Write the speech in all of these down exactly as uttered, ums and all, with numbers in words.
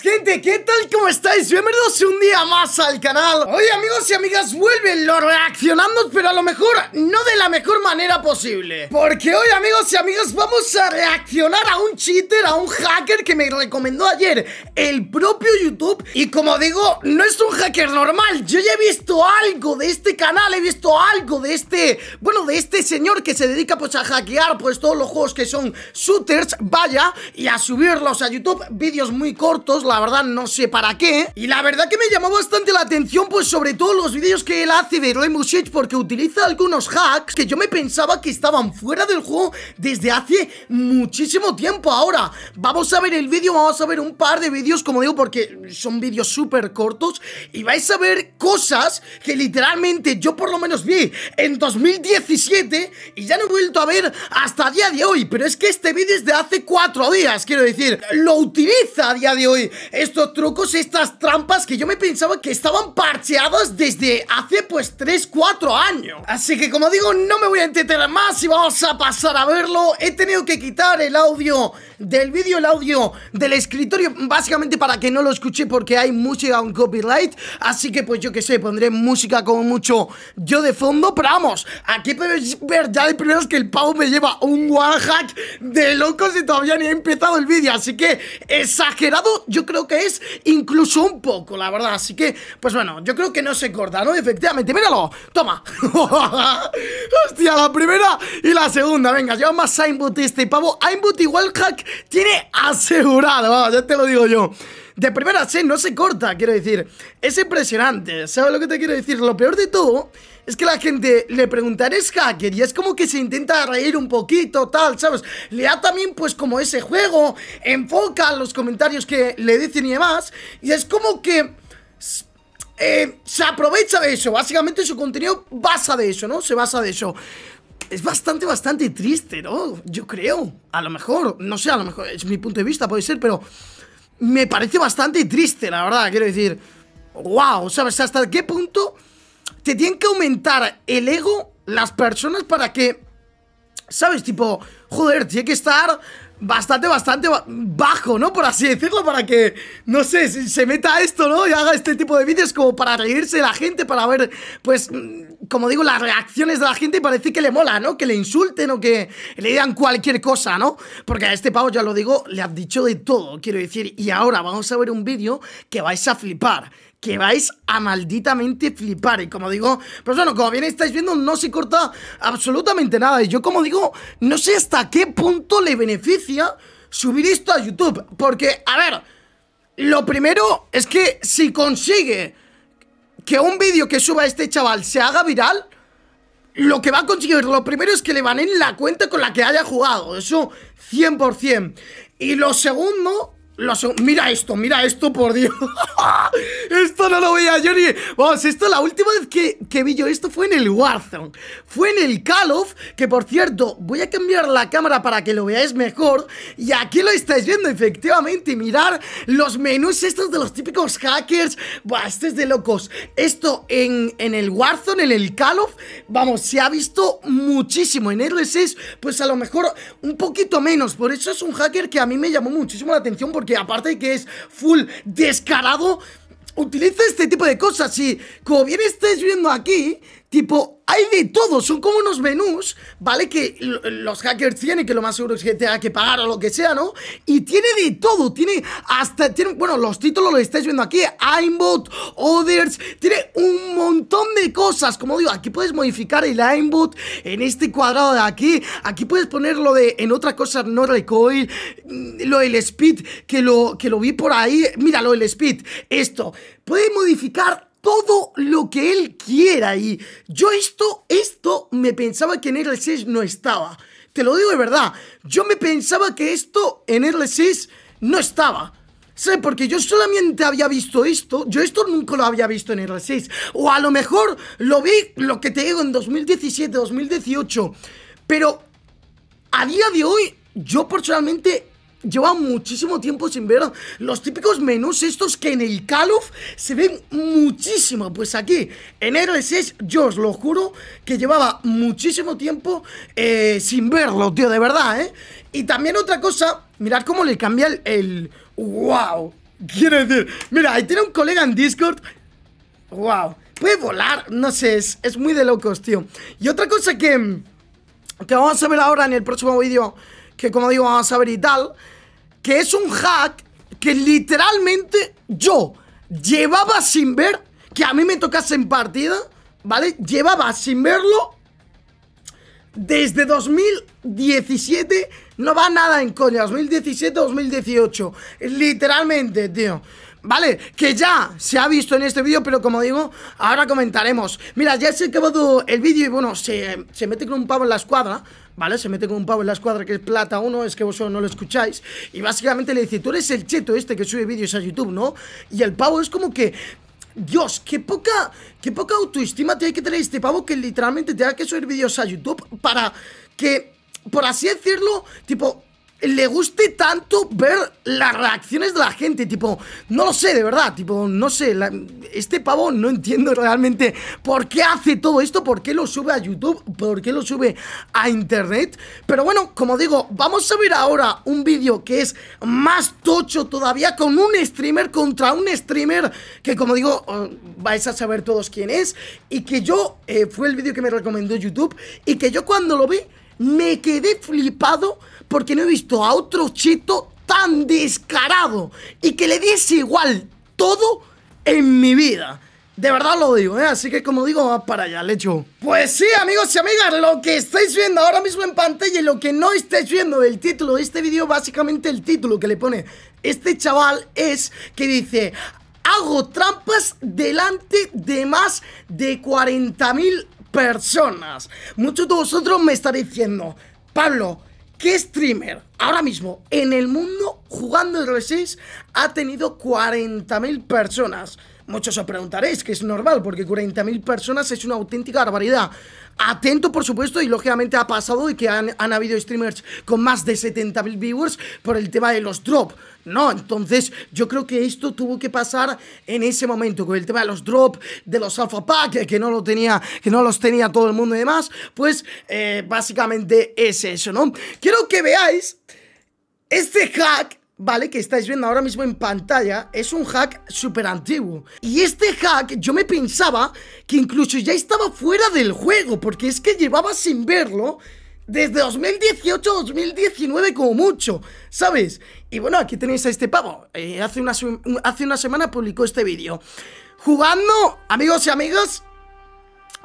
gente, ¿qué tal? ¿Cómo estáis? Bienvenidos un día más al canal. Hoy, amigos y amigas, vuelven los reaccionando, pero a lo mejor no de la mejor manera posible, porque hoy, amigos y amigas, vamos a reaccionar a un cheater, a un hacker que me recomendó ayer el propio YouTube. Y como digo, no es un hacker normal. Yo ya he visto algo de este canal, he visto algo de este, bueno, de este señor que se dedica pues a hackear pues todos los juegos que son shooters, vaya, y a subirlos a YouTube, vídeos muy cortos, la verdad no sé para qué. Y la verdad que me llamó bastante la atención pues sobre todo los vídeos que él hace de Rainbow Six, porque utiliza algunos hacks que yo me pensaba que estaban fuera del juego desde hace muchísimo tiempo. Ahora vamos a ver el vídeo, vamos a ver un par de vídeos, como digo, porque son vídeos súper cortos, y vais a ver cosas que literalmente yo por lo menos vi en dos mil diecisiete y ya no he vuelto a ver hasta el día de hoy. Pero es que este vídeo es de hace cuatro días, quiero decir, lo utiliza a día de hoy, estos trucos, estas trampas que yo me pensaba que estaban parcheadas desde hace pues tres, cuatro años. Así que, como digo, no me voy a entretener más y vamos a pasar a verlo. He tenido que quitar el audio del vídeo, el audio del escritorio, básicamente para que no lo escuche, porque hay música con copyright. Así que pues yo que sé, pondré música como mucho yo de fondo. Pero vamos, aquí podéis ver ya de primeros que el pavo me lleva un wallhack de locos y todavía ni he empezado el vídeo. Así que esa exagerado, yo creo que es incluso un poco, la verdad. Así que, pues bueno, yo creo que no se corta, ¿no? Efectivamente, míralo, toma. Hostia, la primera y la segunda, venga, lleva más aimbot este pavo. Aimbot y Wallhack tiene asegurado, vamos, ya te lo digo yo. De primera se no se corta, quiero decir, es impresionante, ¿sabes lo que te quiero decir? Lo peor de todo es que la gente le pregunta, ¿eres hacker? Y es como que se intenta reír un poquito, tal, ¿sabes? Le da también pues como ese juego, enfoca los comentarios que le dicen y demás, y es como que... Eh, se aprovecha de eso, básicamente su contenido basa de eso, ¿no? Se basa de eso. Es bastante, bastante triste, ¿no? Yo creo, a lo mejor, no sé, a lo mejor es mi punto de vista, puede ser, pero... me parece bastante triste, la verdad, quiero decir. Wow, ¿sabes? ¿Hasta qué punto te tienen que aumentar el ego las personas para que, ¿sabes? Tipo, joder, tiene que estar bastante, bastante bajo, ¿no? Por así decirlo, para que, no sé, se meta esto, ¿no? Y haga este tipo de vídeos como para reírse de la gente, para ver, pues... como digo, las reacciones de la gente, parece que le mola, ¿no? Que le insulten o que le digan cualquier cosa, ¿no? Porque a este pavo, ya lo digo, le han dicho de todo, quiero decir. Y ahora vamos a ver un vídeo que vais a flipar, que vais a malditamente flipar. Y como digo, pues bueno, como bien estáis viendo, no se corta absolutamente nada. Y yo, como digo, no sé hasta qué punto le beneficia subir esto a YouTube. Porque, a ver, lo primero es que si consigue... que un vídeo que suba este chaval se haga viral, lo que va a conseguir, lo primero es que le banen la cuenta con la que haya jugado, eso cien por cien. Y lo segundo, lo seg mira esto, mira esto, por Dios. Esto no lo veía yo ni... vamos, esto la última vez que, que vi yo esto fue en el Warzone, fue en el Call of, que por cierto, voy a cambiar la cámara para que lo veáis mejor. Y aquí lo estáis viendo, efectivamente, mirar los menús estos de los típicos hackers. Buah, esto es de locos. Esto en, en el Warzone, en el Call of, vamos, se ha visto muchísimo. En R seis, pues a lo mejor un poquito menos, por eso es un hacker que a mí me llamó muchísimo la atención, porque aparte de que es full descarado, utiliza este tipo de cosas. Y como bien estáis viendo aquí, tipo, hay de todo, son como unos menús, ¿vale? Que los hackers tienen, que lo más seguro es que tenga que pagar o lo que sea, ¿no? Y tiene de todo, tiene hasta, tiene, bueno, los títulos los estáis viendo aquí, aimbot, others, tiene un montón de cosas. Como digo, aquí puedes modificar el aimbot en este cuadrado de aquí, aquí puedes ponerlo de, en otra cosa, no recoil, lo del speed, que lo, que lo vi por ahí, mira, lo del speed, esto, puedes modificar todo lo que él quiera. Y yo esto, esto me pensaba que en R seis no estaba, te lo digo de verdad, yo me pensaba que esto en R seis no estaba, ¿sabes? Porque yo solamente había visto esto, yo esto nunca lo había visto en R seis, o a lo mejor lo vi, lo que te digo, en dos mil diecisiete, dos mil dieciocho, pero a día de hoy, yo personalmente... lleva muchísimo tiempo sin ver los típicos menús estos que en el Call of se ven muchísimo. Pues aquí, en R seis, yo os lo juro que llevaba muchísimo tiempo eh, sin verlo, tío, de verdad, ¿eh? Y también otra cosa, mirad cómo le cambia el... el... ¡Wow! Quiero decir, mira, ahí tiene un colega en Discord. Wow, puede volar, no sé, es, es muy de locos, tío. Y otra cosa que, que vamos a ver ahora en el próximo vídeo, que como digo, vamos a ver y tal, que es un hack que literalmente yo llevaba sin ver, que a mí me tocase en partida, ¿vale? Llevaba sin verlo desde dos mil diecisiete, no va nada en coña, dos mil diecisiete a dos mil dieciocho, literalmente, tío, ¿vale? Que ya se ha visto en este vídeo, pero como digo, ahora comentaremos. Mira, ya se ha acabado el vídeo y bueno, se, se mete con un pavo en la escuadra, ¿vale? Se mete con un pavo en la escuadra que es plata uno, es que vosotros no lo escucháis. Y básicamente le dice, tú eres el cheto este que sube vídeos a YouTube, ¿no? Y el pavo es como que... Dios, qué poca, qué poca autoestima tiene que tener este pavo que literalmente tenga que subir vídeos a YouTube para que, por así decirlo, tipo, le guste tanto ver las reacciones de la gente. Tipo, no lo sé, de verdad, tipo, no sé, la, este pavo no entiendo realmente por qué hace todo esto, por qué lo sube a YouTube, por qué lo sube a internet. Pero bueno, como digo, vamos a ver ahora un vídeo que es más tocho todavía, con un streamer contra un streamer, que como digo, vais a saber todos quién es. Y que yo, eh, fue el vídeo que me recomendó YouTube, y que yo cuando lo vi me quedé flipado porque no he visto a otro cheto tan descarado y que le diese igual todo en mi vida. De verdad lo digo, ¿eh? Así que como digo, va para allá, le echo. Pues sí, amigos y amigas, lo que estáis viendo ahora mismo en pantalla y lo que no estáis viendo del título de este vídeo, básicamente el título que le pone este chaval es que dice... Hago trampas delante de más de cuarenta mil personas. Muchos de vosotros me estaréis diciendo, Pablo, ¿qué streamer ahora mismo en el mundo jugando el R seis ha tenido cuarenta mil personas? Muchos os preguntaréis que es normal, porque cuarenta mil personas es una auténtica barbaridad. Atento, por supuesto, y lógicamente ha pasado y que han, han habido streamers con más de setenta mil viewers por el tema de los drops, ¿no? Entonces yo creo que esto tuvo que pasar en ese momento, con el tema de los drops, de los Alpha Pack, que no, lo tenía, que no los tenía todo el mundo y demás. Pues eh, básicamente es eso, ¿no? Quiero que veáis este hack, ¿vale? Que estáis viendo ahora mismo en pantalla. Es un hack súper antiguo. Y este hack yo me pensaba que incluso ya estaba fuera del juego, porque es que llevaba sin verlo desde dos mil dieciocho a dos mil diecinueve como mucho, ¿sabes? Y bueno, aquí tenéis a este pavo. eh, hace, una, hace una semana publicó este vídeo jugando, amigos y amigas,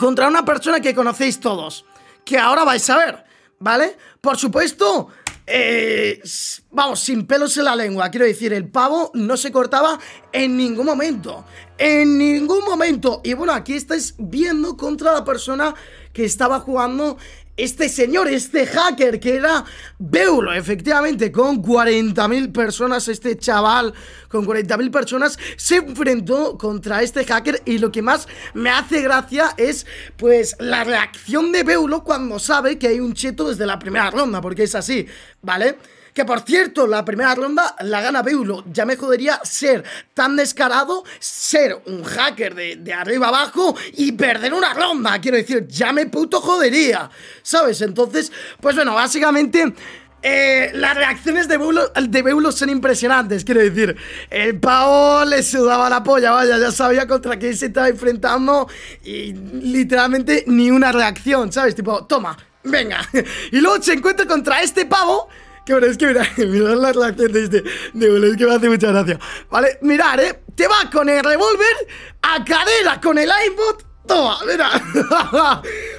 contra una persona que conocéis todos, que ahora vais a ver, ¿vale? Por supuesto... Eh, vamos, sin pelos en la lengua. Quiero decir, el pavo no se cortaba en ningún momento. En ningún momento. Y bueno, aquí estáis viendo contra la persona que estaba jugando este señor, este hacker, que era Beaulo, efectivamente, con cuarenta mil personas. Este chaval con cuarenta mil personas se enfrentó contra este hacker. Y lo que más me hace gracia es, pues, la reacción de Beaulo cuando sabe que hay un cheto desde la primera ronda, porque es así, ¿vale? Que por cierto, la primera ronda la gana Beaulo. Ya me jodería ser tan descarado, ser un hacker de, de arriba abajo y perder una ronda. Quiero decir, ya me puto jodería, ¿sabes? Entonces, pues bueno, básicamente... Eh, las reacciones de Beaulo, de Beaulo son impresionantes. Quiero decir, el pavo le sudaba la polla, vaya, ya sabía contra quién se estaba enfrentando y literalmente ni una reacción, ¿sabes? Tipo, toma, venga. Y luego se encuentra contra este pavo... Que bueno, es que mirad, mirad la reacción de este de Beaulo, es que me hace mucha gracia. Vale, mirad, eh, te va con el revólver a cadera con el aimbot. Toma, mira.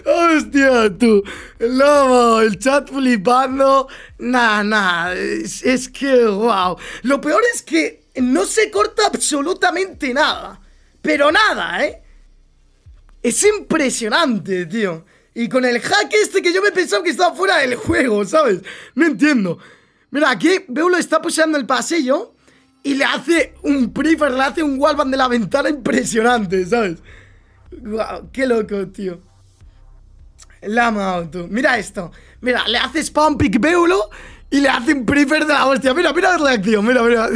Hostia, tú. El lobo, el chat flipando. Nah, nah, es, es que wow. Lo peor es que no se corta absolutamente nada. Pero nada, eh. Es impresionante, tío. Y con el hack este que yo me pensaba que estaba fuera del juego, ¿sabes? No entiendo. Mira, aquí Beaulo está puseando el pasillo y le hace un prefer, le hace un wallbang de la ventana impresionante, ¿sabes? Wow, qué loco, tío. La amado, tú. Mira esto. Mira, le hace spam pick Beaulo y le hace un prefer de la hostia. Mira, mira la reacción, mira, mira.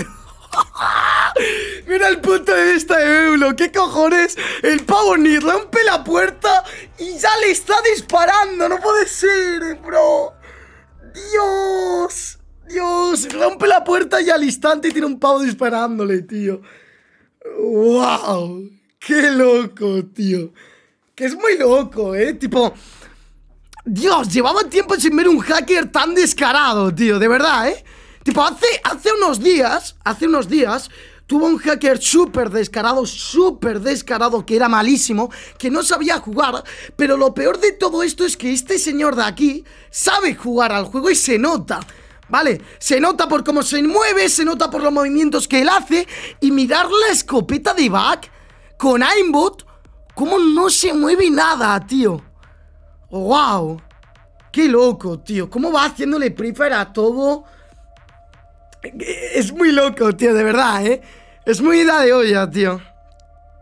Mira el punto de vista de Beaulo. ¿Qué cojones? El pavo ni rompe la puerta y ya le está disparando. No puede ser, bro. Dios, Dios, rompe la puerta y al instante tiene un pavo disparándole, tío. ¡Wow! ¡Qué loco, tío! Que es muy loco, ¿eh? Tipo... Dios, llevaba tiempo sin ver un hacker tan descarado, tío. De verdad, ¿eh? Tipo, hace, hace unos días... Hace unos días... Tuvo un hacker súper descarado, súper descarado, que era malísimo, que no sabía jugar. Pero lo peor de todo esto es que este señor de aquí sabe jugar al juego y se nota, ¿vale? Se nota por cómo se mueve, se nota por los movimientos que él hace. Y mirar la escopeta de back con aimbot, cómo no se mueve nada, tío. ¡Wow! ¡Qué loco, tío! ¿Cómo va haciéndole prefer a todo? Es muy loco, tío, de verdad, ¿eh? Es muy idea de olla, tío.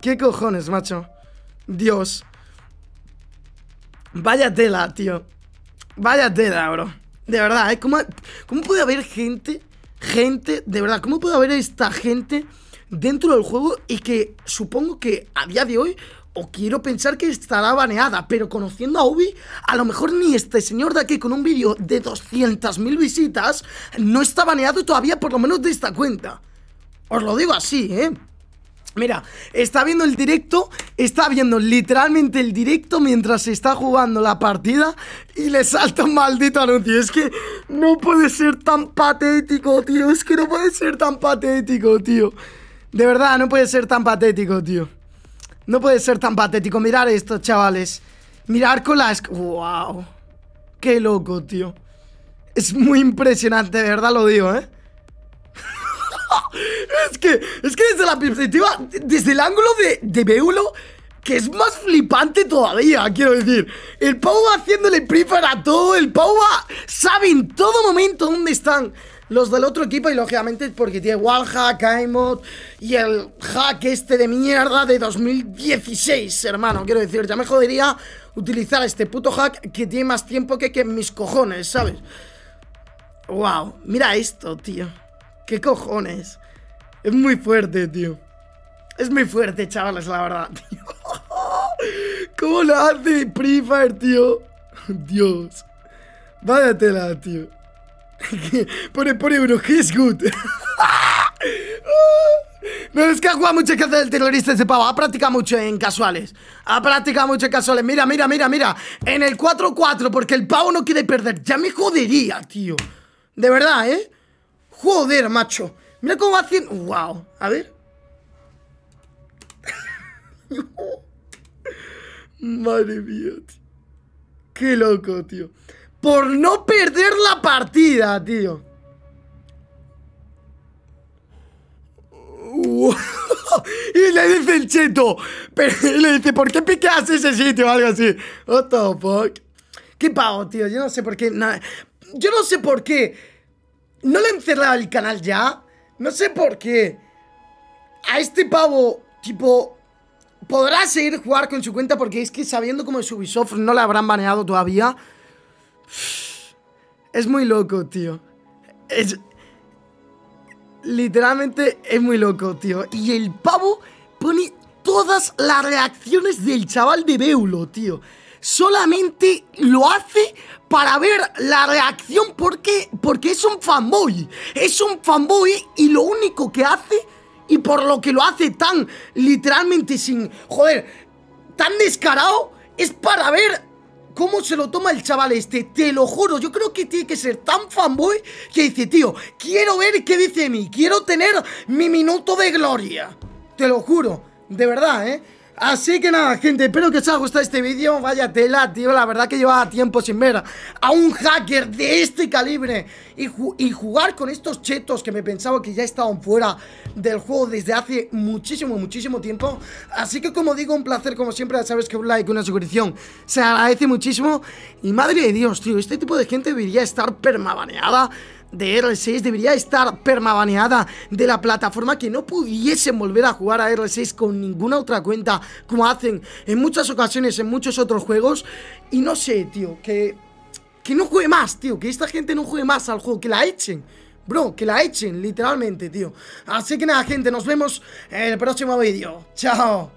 ¿Qué cojones, macho? Dios. Vaya tela, tío. Vaya tela, bro. De verdad, ¿eh? ¿Cómo, cómo puede haber gente, gente, de verdad, cómo puede haber esta gente dentro del juego y que supongo que a día de hoy, o quiero pensar que estará baneada, pero conociendo a Ubi, a lo mejor ni este señor de aquí con un vídeo de doscientas mil visitas no está baneado todavía, por lo menos de esta cuenta. Os lo digo así, ¿eh? Mira, está viendo el directo, está viendo literalmente el directo mientras se está jugando la partida y le salta un maldito anuncio. Es que no puede ser tan patético, tío. Es que no puede ser tan patético, tío. De verdad, no puede ser tan patético, tío. No puede ser tan patético. Mirar esto, chavales. Mirar con las... ¡Wow! ¡Qué loco, tío! Es muy impresionante, de verdad lo digo, ¿eh? es que... Es que desde la perspectiva... Desde el ángulo de, de Beaulo, que es más flipante todavía, quiero decir. El pavo va haciéndole prefer a todo. El pavo va... Sabe en todo momento dónde están los del otro equipo y lógicamente porque tiene Wallhack, AIMBOT y el hack este de mierda de dos mil dieciséis, hermano. Quiero decir, ya me jodería utilizar este puto hack que tiene más tiempo que, que mis cojones, ¿sabes? Wow, mira esto, tío. ¿Qué cojones? Es muy fuerte, tío. Es muy fuerte, chavales, la verdad, tío. ¿Cómo lo hace Free Fire, tío? Dios. Vaya tela, tío. Pone, pone uno, he's good. No, es que ha jugado mucho que hacer el terrorista ese pavo. Ha practicado mucho en casuales. Ha practicado mucho en casuales. Mira, mira, mira, mira. En el cuatro cuatro, porque el pavo no quiere perder. Ya me jodería, tío. De verdad, ¿eh? Joder, macho. Mira cómo va haciendo. Wow, a ver. Madre mía, tío. Qué loco, tío. Por no perder la partida, tío. Y le dice el cheto. Pero le dice, ¿por qué piqueas ese sitio? O algo así. What the fuck. Qué pavo, tío. Yo no sé por qué. Na... Yo no sé por qué. No le han cerrado el canal ya. No sé por qué. A este pavo, tipo... Podrá seguir jugar con su cuenta porque es que sabiendo cómo es Ubisoft no la habrán baneado todavía. Es muy loco, tío. Es... Literalmente es muy loco, tío. Y el pavo pone todas las reacciones del chaval de Beaulo, tío. Solamente lo hace para ver la reacción porque, porque es un fanboy. Es un fanboy y lo único que hace, y por lo que lo hace tan literalmente sin... Joder, tan descarado, es para ver... ¿Cómo se lo toma el chaval este? Te lo juro, yo creo que tiene que ser tan fanboy que dice, tío, quiero ver qué dice de mí, quiero tener mi minuto de gloria. Te lo juro, de verdad, ¿eh? Así que nada, gente, espero que os haya gustado este vídeo. Vaya tela, tío, la verdad que llevaba tiempo sin ver a un hacker de este calibre y, ju y jugar con estos chetos que me pensaba que ya estaban fuera del juego desde hace muchísimo, muchísimo tiempo. Así que como digo, un placer como siempre. Ya sabes que un like, una suscripción se agradece muchísimo. Y madre de Dios, tío, este tipo de gente debería estar permabaneada de R seis, debería estar permabaneada de la plataforma, que no pudiesen volver a jugar a R seis con ninguna otra cuenta, como hacen en muchas ocasiones, en muchos otros juegos. Y no sé, tío, que, que no juegue más, tío, que esta gente no juegue más al juego, que la echen. Bro, que la echen, literalmente, tío. Así que nada, gente, nos vemos en el próximo vídeo. Chao.